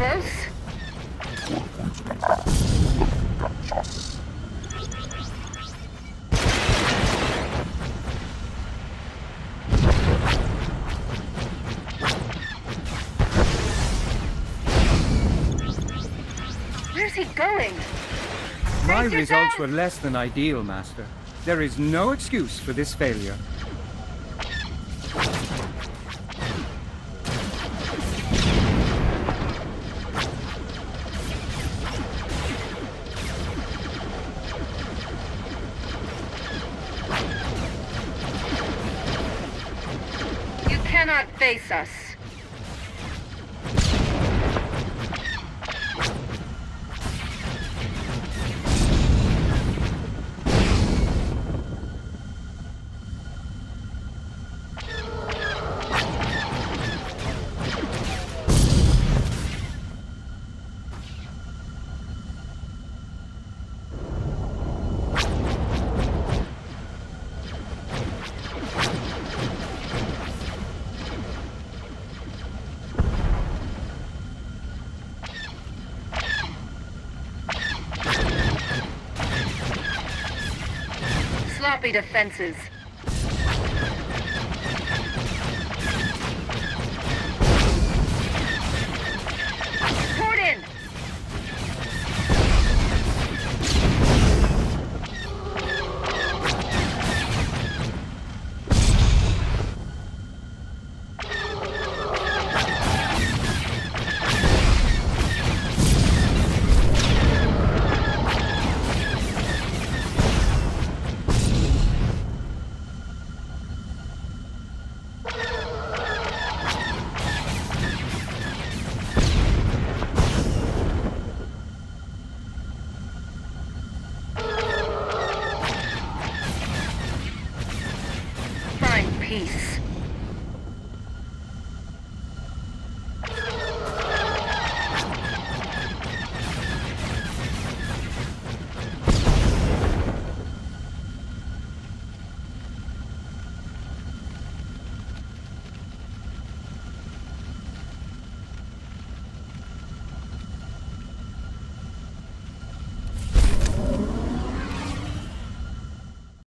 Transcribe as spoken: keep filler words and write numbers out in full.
this? Where's he going? My results were less than ideal, Master. There is no excuse for this failure. Face us. Sloppy defenses.